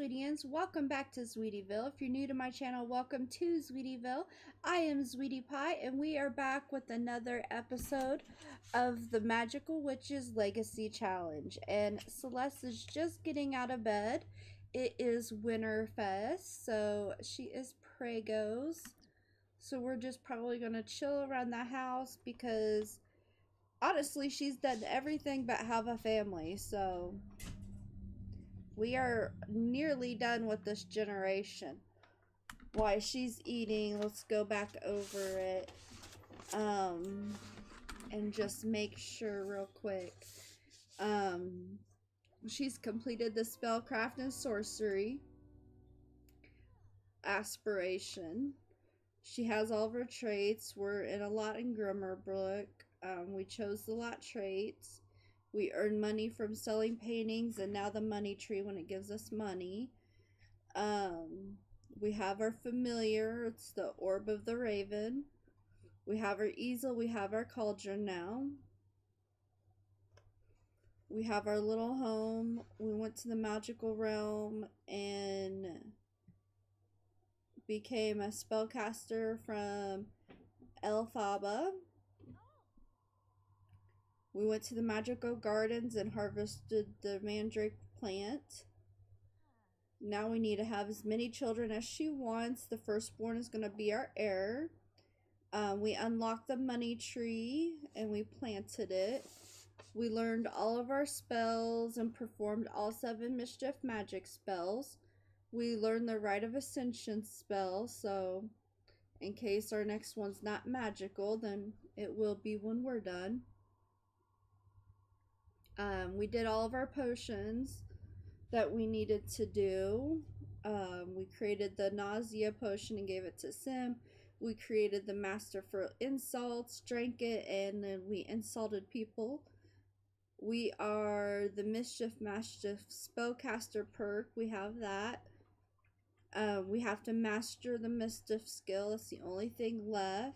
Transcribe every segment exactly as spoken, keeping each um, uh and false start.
Zweetians, welcome back to Zweetieville. If you're new to my channel, welcome to Zweetieville. I am Sweetie Pie, and we are back with another episode of the Magical Witches Legacy Challenge. And Celeste is just getting out of bed. It is Winterfest, so she is pregos. So we're just probably going to chill around the house because, honestly, she's done everything but have a family, so we are nearly done with this generation. Why she's eating, let's go back over it um, and just make sure real quick. Um, she's completed the spellcraft and sorcery aspiration. She has all of her traits. We're in a lot in Grimmerbrook. Um, we chose the lot traits. We earn money from selling paintings, and now the money tree when it gives us money. Um, we have our familiar. It's the orb of the raven. We have our easel. We have our cauldron now. We have our little home. We went to the magical realm and became a spellcaster from Elphaba. We went to the Magical Gardens and harvested the Mandrake plant. Now we need to have as many children as she wants. The firstborn is going to be our heir. Um, we unlocked the money tree and we planted it. We learned all of our spells and performed all seven mischief magic spells. We learned the Rite of Ascension spell, so in case our next one's not magical, then it will be when we're done. Um, we did all of our potions that we needed to do. Um, we created the nausea potion and gave it to Sim. We created the master for insults, drank it, and then we insulted people. We are the mischief mischief spellcaster perk. We have that. Um, we have to master the mischief skill. That's the only thing left.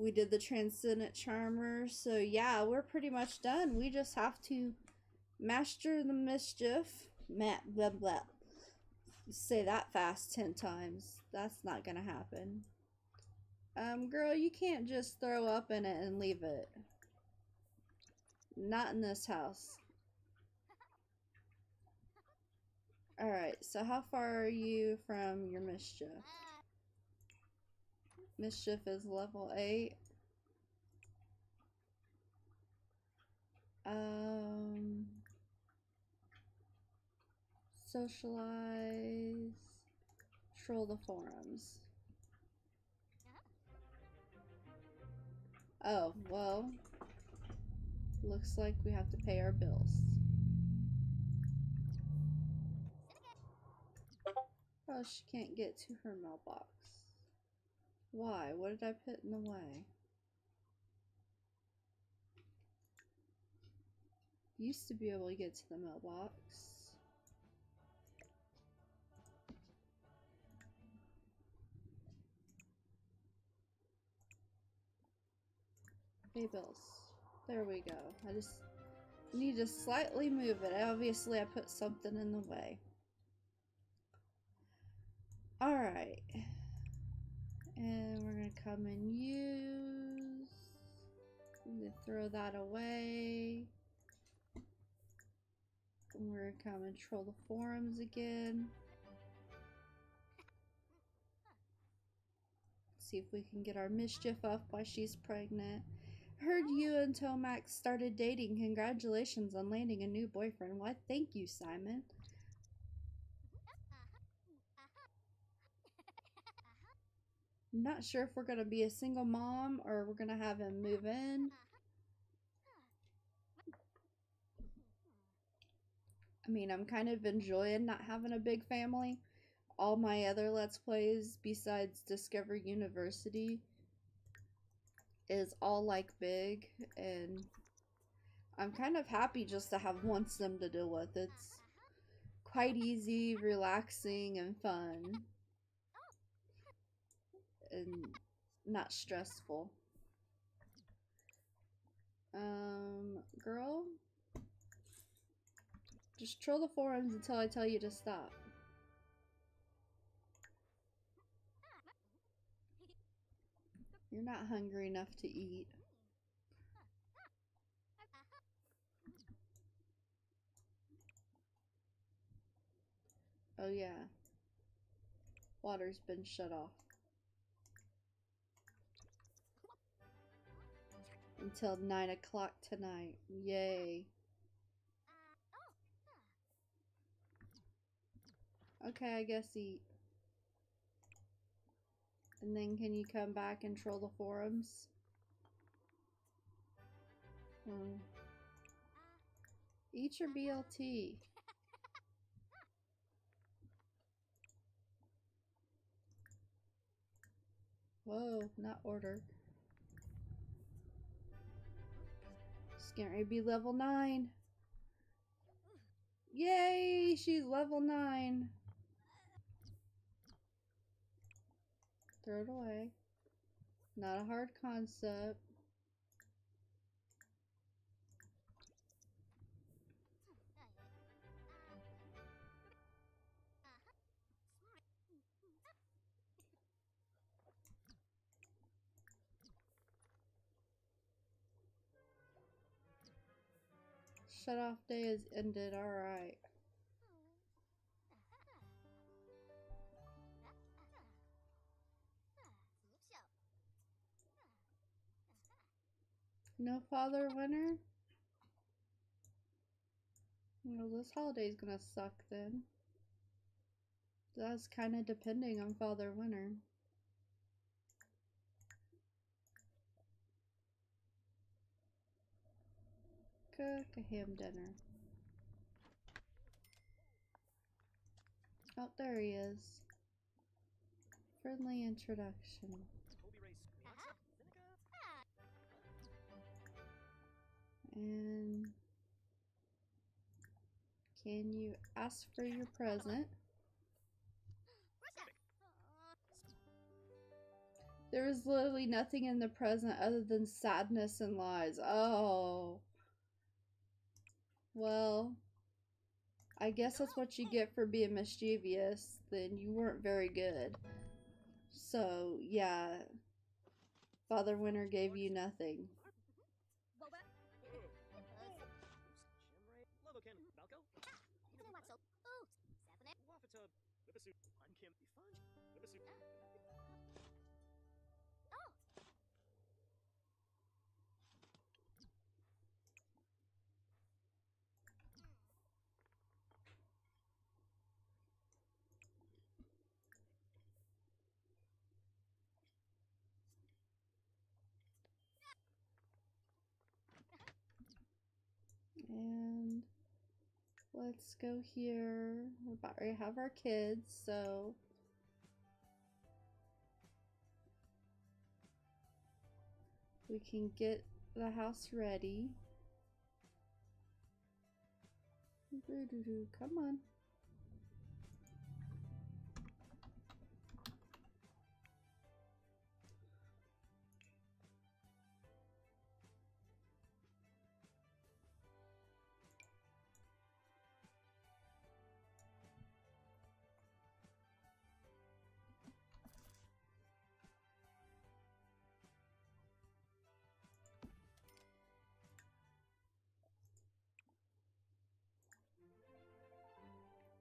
We did the Transcendent Charmer, so yeah, we're pretty much done. We just have to master the mischief. Blah, blah, blah. Say that fast ten times. That's not going to happen. Um, girl, you can't just throw up in it and leave it. Not in this house. Alright, so how far are you from your mischief? Mischief is level eight. Um, socialize, troll the forums. Oh, well, looks like we have to pay our bills. Oh, she can't get to her mailbox. Why? What did I put in the way? Used to be able to get to the mailbox. Pay bills. There we go. I just need to slightly move it. Obviously, I put something in the way. Alright. And we're going to come and use, I'm going to throw that away. And we're going to come and troll the forums again. See if we can get our mischief up while she's pregnant. Heard you and Tomax started dating. Congratulations on landing a new boyfriend. Why, thank you, Simon. Not sure if we're going to be a single mom or we're going to have him move in. I mean, I'm kind of enjoying not having a big family. All my other Let's Plays besides Discover University is all like big, and I'm kind of happy just to have one sim to deal with. It's quite easy, relaxing, and fun. And not stressful. Um, girl, Just troll the forums until I tell you to stop. You're not hungry enough to eat. Oh yeah. Water's been shut off. Until nine o'clock tonight. Yay. Okay, I guess eat. And then can you come back and troll the forums? Mm. Eat your B L T. Whoa, not ordered. She's getting ready to be level nine. Yay, she's level nine. Throw it away. Not a hard concept. Shut off day is ended. All right. No Father Winter? Well, this holiday's gonna suck then. That's kinda depending on Father Winter. Cook a ham dinner. Oh, there he is. Friendly introduction. And can you ask for your present? There was literally nothing in the present other than sadness and lies. Oh. Well, I guess that's what you get for being mischievous. Then you weren't very good. So, yeah. Father Winter gave you nothing. And let's go here. We're about to have our kids, so we can get the house ready. Come on.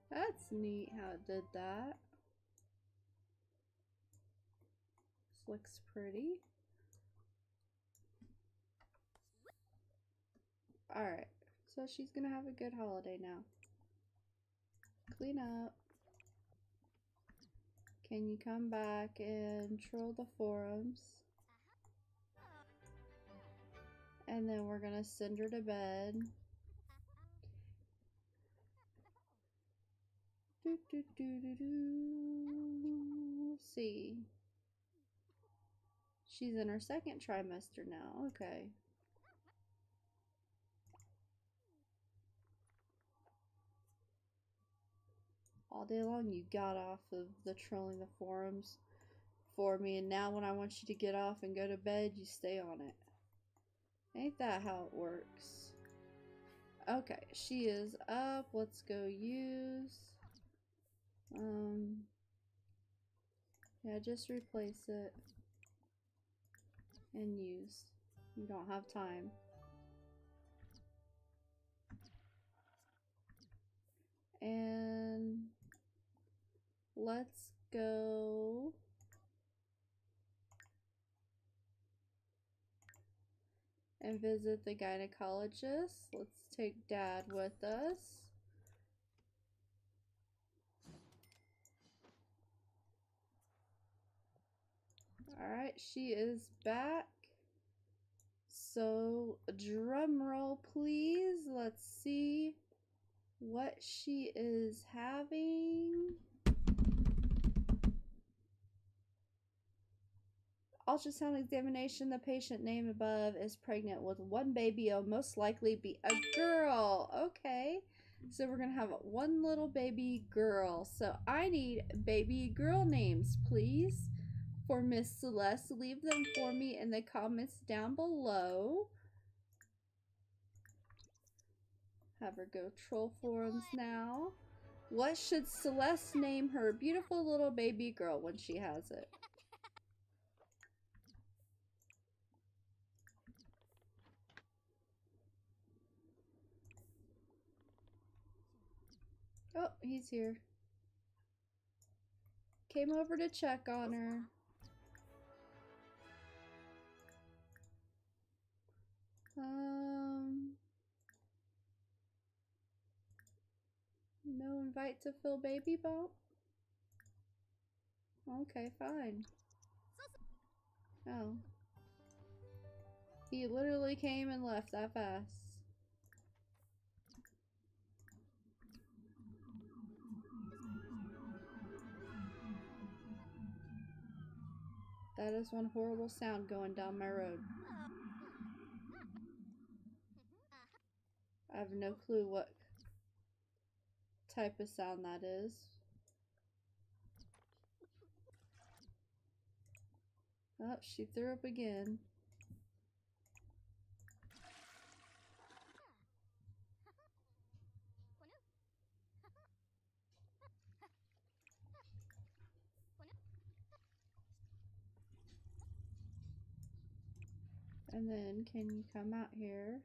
That's neat how it did that. This looks pretty. Alright, so she's gonna have a good holiday now. Clean up. Can you come back and troll the forums? And then we're gonna send her to bed. Do, do, do, do, do. Let's see. She's in her second trimester now. Okay. All day long you got off of the trolling the forums for me, and now when I want you to get off and go to bed, you stay on it. Ain't that how it works? Okay, she is up. Let's go use. Um, yeah, just replace it and use. You don't have time. And let's go and visit the gynecologist. Let's take Dad with us. All right, she is back. So drum roll, please. Let's see what she is having. Ultrasound examination. The patient named above is pregnant with one baby. It'll most likely be a girl. Okay. So we're going to have one little baby girl. So I need baby girl names, please, for Miss Celeste. Leave them for me in the comments down below. Have her go troll forums now. What should Celeste name her beautiful little baby girl when she has it? Oh, he's here. Came over to check on her. Um, no invite to fill baby bump? Okay, fine. Oh. He literally came and left that fast. That is one horrible sound going down my road. I have no clue what type of sound that is. Oh, she threw up again. And then, can you come out here?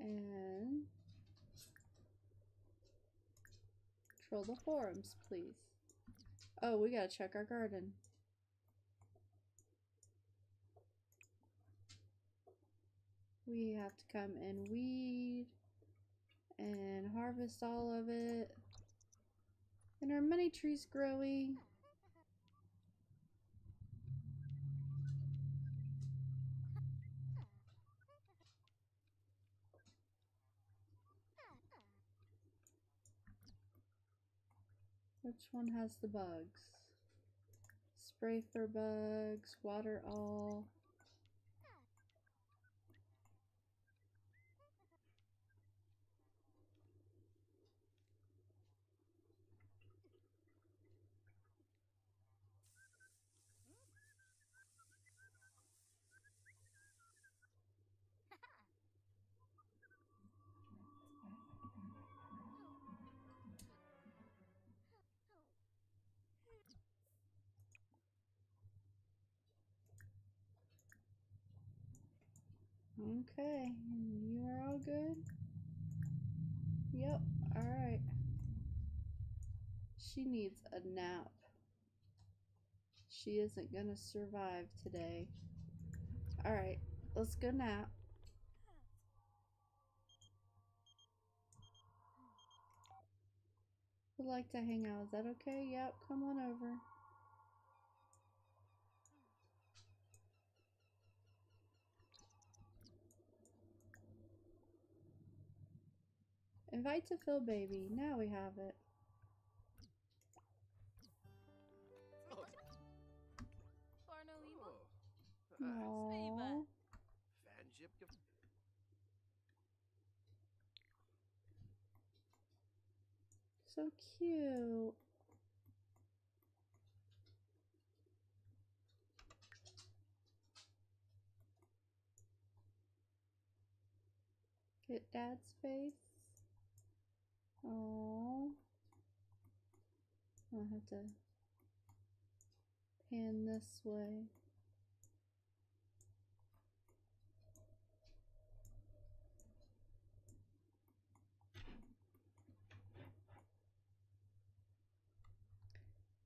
And troll the forums, please. Oh, we gotta check our garden. We have to come and weed and harvest all of it. And our money tree's growing. Which one has the bugs? Spray for bugs, water all. Okay, and you are all good? Yep, alright. She needs a nap. She isn't gonna survive today. Alright, let's go nap. Would like to hang out, is that okay? Yep, come on over. Invite to fill baby. Now we have it. Aww. So cute. at Dad's face. Oh, I'll have to pan this way.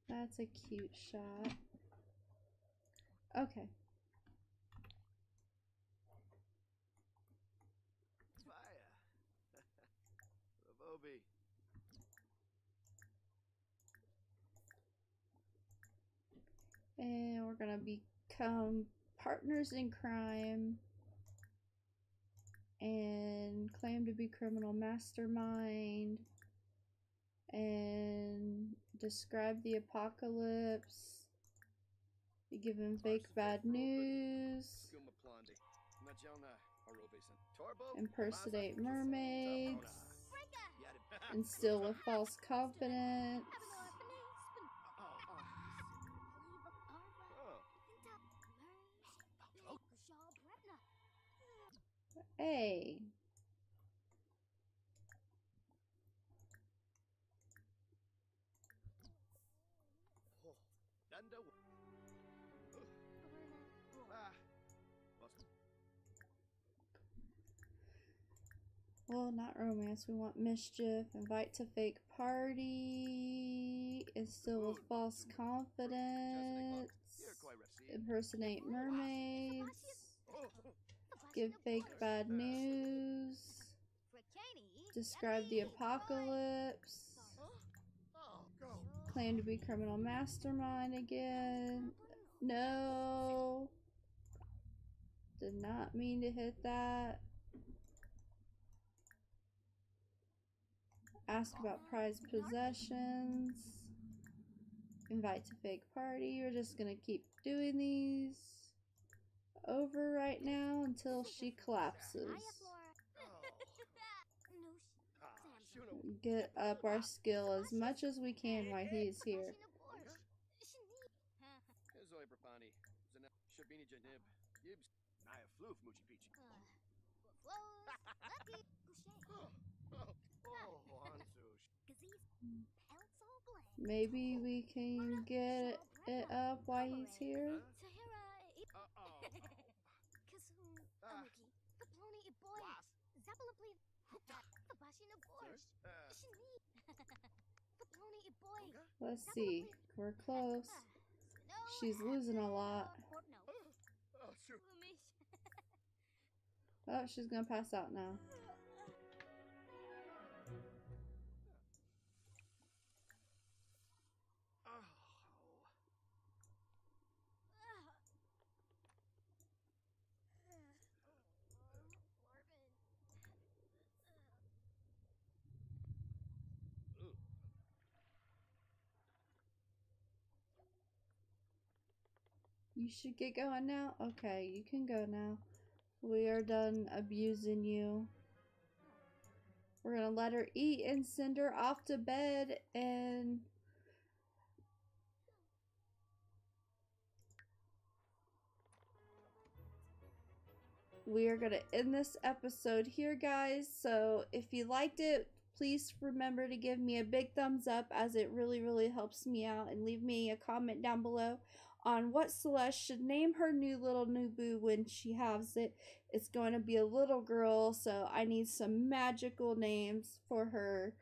That's a cute shot. Okay. Fire. Bobby. And we're gonna become partners in crime and claim to be criminal mastermind and describe the apocalypse. You give him fake bad news. Impersonate mermaids. Instill with false confidence. Hey. Well, not romance. We want mischief. Invite to fake party. Instill with false confidence. Impersonate mermaids. Give fake bad news. Describe the apocalypse. Claim to be criminal mastermind again. No. Did not mean to hit that. Ask about prized possessions. Invite to fake party. We're just gonna keep doing these over right now until she collapses. Get up our skill as much as we can while he is here. Maybe we can get it up while he's here. Let's see, we're close. She's losing a lot. Oh, she's gonna pass out now. You should get going now? Okay, you can go now. We are done abusing you. We're gonna let her eat and send her off to bed and... we are gonna end this episode here, guys. So if you liked it, please remember to give me a big thumbs up as it really, really helps me out, and leave me a comment down below on what Celeste should name her new little Nubu when she has it. It's going to be a little girl, so I need some magical names for her,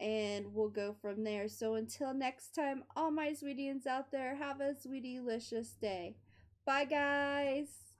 and we'll go from there. So until next time, all my Zweetians out there, have a Zweetie-licious day. Bye, guys!